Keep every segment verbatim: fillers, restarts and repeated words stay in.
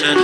Just give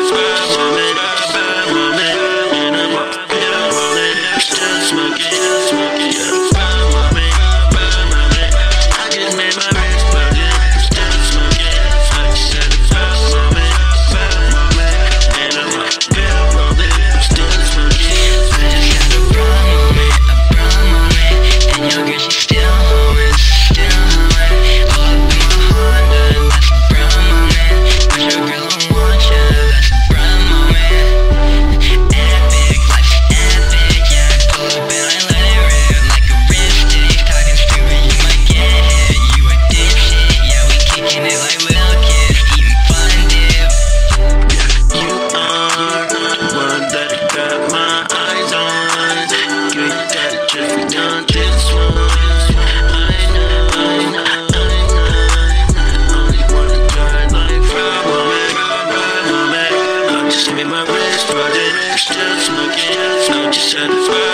me my wrist, but it's just my kids, not just satisfied.